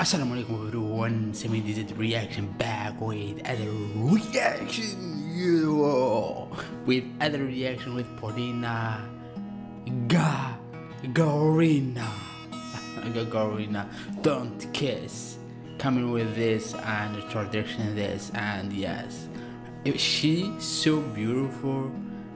Assalamu alaikum everyone, Sammy did reaction back with other reaction, with Polina Gagarina. Don't kiss, coming with this and tradition this, and yes, she's so beautiful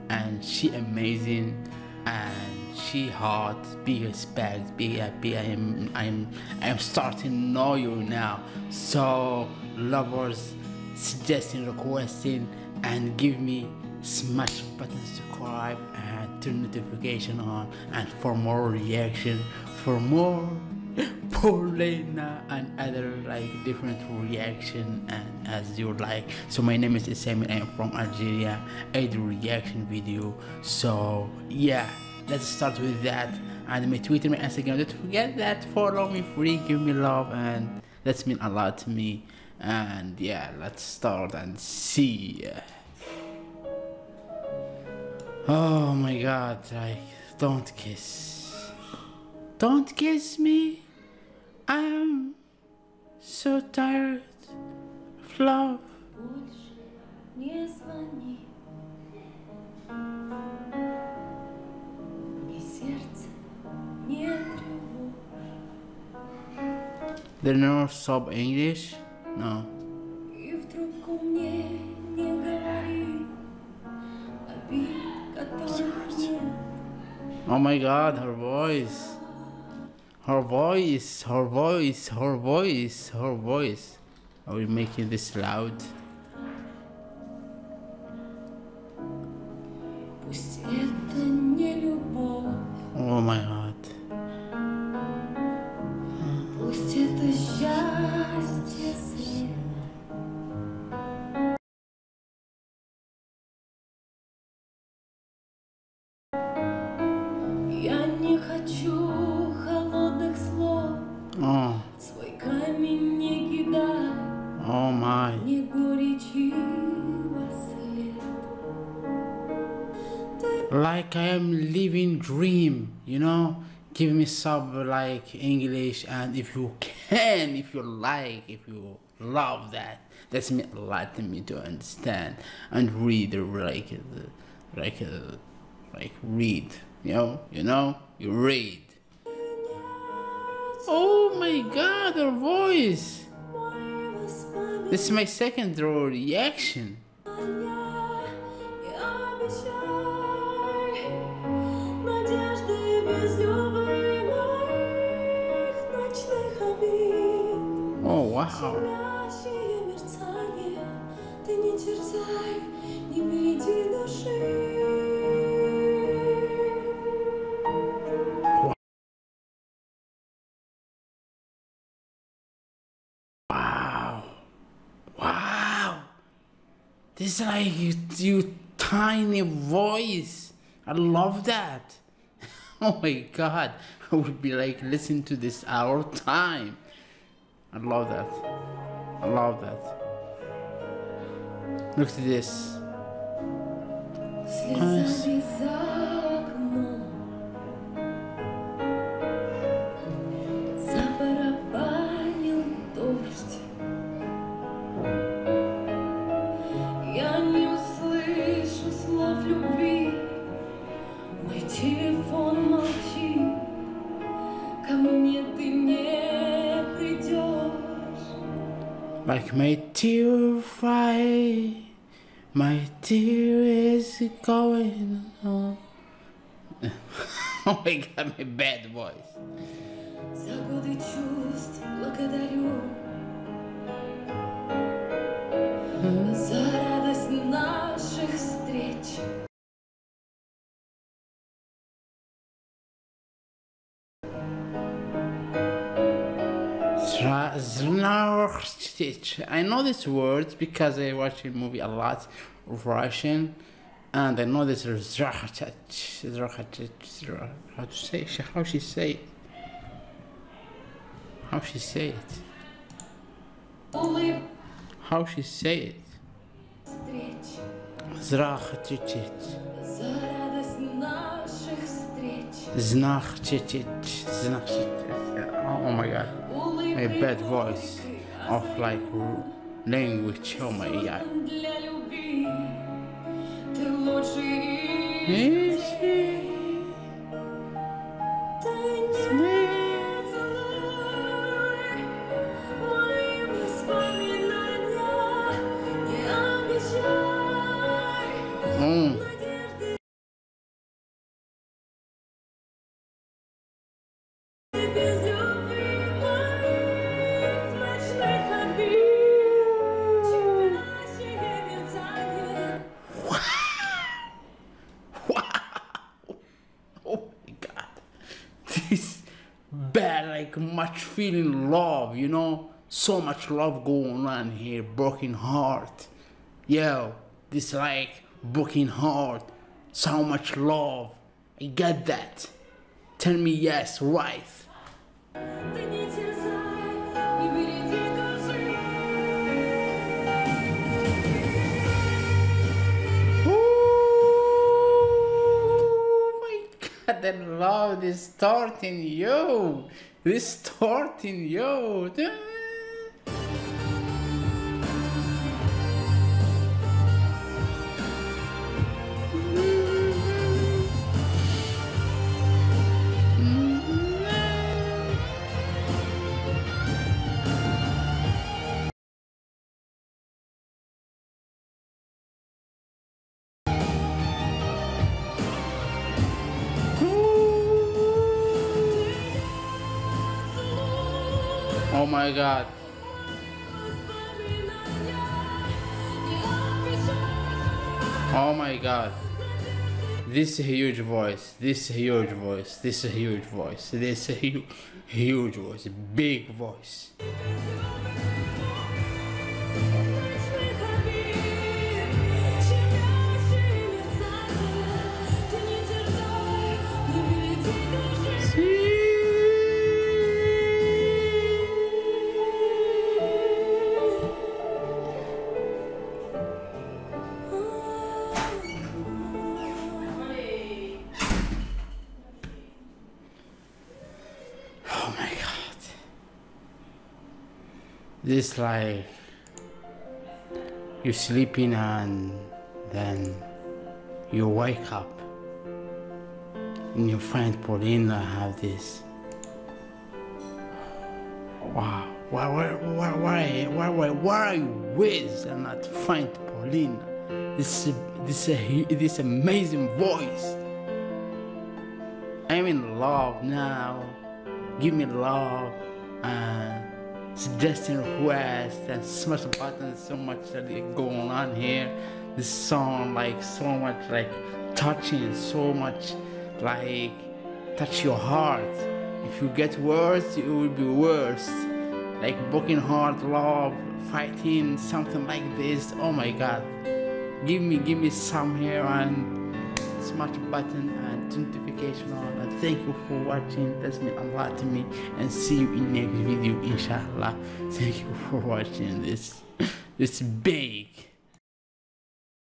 and she amazing and she hot. Big respect, big happy. I am starting to know you now. So lovers, suggesting, requesting, and give me smash button, subscribe, and turn notification on, and for more reaction, for more Polina and other like different reaction and as you like. So my name is Sammy. I am from Algeria. I do reaction video. So yeah. Let's start with that, and my Twitter, my Instagram, don't forget that, follow me free, give me love, and that's mean a lot to me, and yeah, let's start and see. Oh my god, like, don't kiss me, I'm so tired of love. They never stop English? No. Oh my god, her voice. Her voice. Are we making this loud? Oh my god. Oh. Oh my. Like I am living dream, you know? Give me sub like English, and if you can, if you like, if you love that, that's mean a lot to me to understand and read read, you read. Oh my god, her voice. This is my second draw reaction. Oh wow. Wow. Wow. This is like your tiny voice. I love that. Oh my god. I would be like listening to this all the time. I love that. I love that. Look at this. Nice. Like my tear is going on. Oh my god, my bad voice. I know this word because I watch a movie a lot of Russian, and I know this is how to say it, how she say it. Oh my god. a bad voice of like language. Oh my God. Bad, like much feeling love, you know, so much love going on here. Broken heart, yo, this like broken heart, so much love. I get that. Tell me yes, right? That love is starting, yo. This starting, yo. Oh my God. Oh my God. This huge voice. This huge voice. This huge voice. This huge voice. Big voice. This like you sleeping and then you wake up and you find Polina have this. Wow, why are you with and not find Polina? This amazing voice. I'm in love now. Give me love and. Suggesting requests and so much buttons, so much like going on here. This song like so much like touching, so much like touch your heart. If you get worse, it will be worse. Like broken heart, love, fighting, something like this. Oh my God! Give me some here and smash button and notification on. And thank you for watching. That means a lot to me, and see you in next video, inshallah. Thank you for watching this big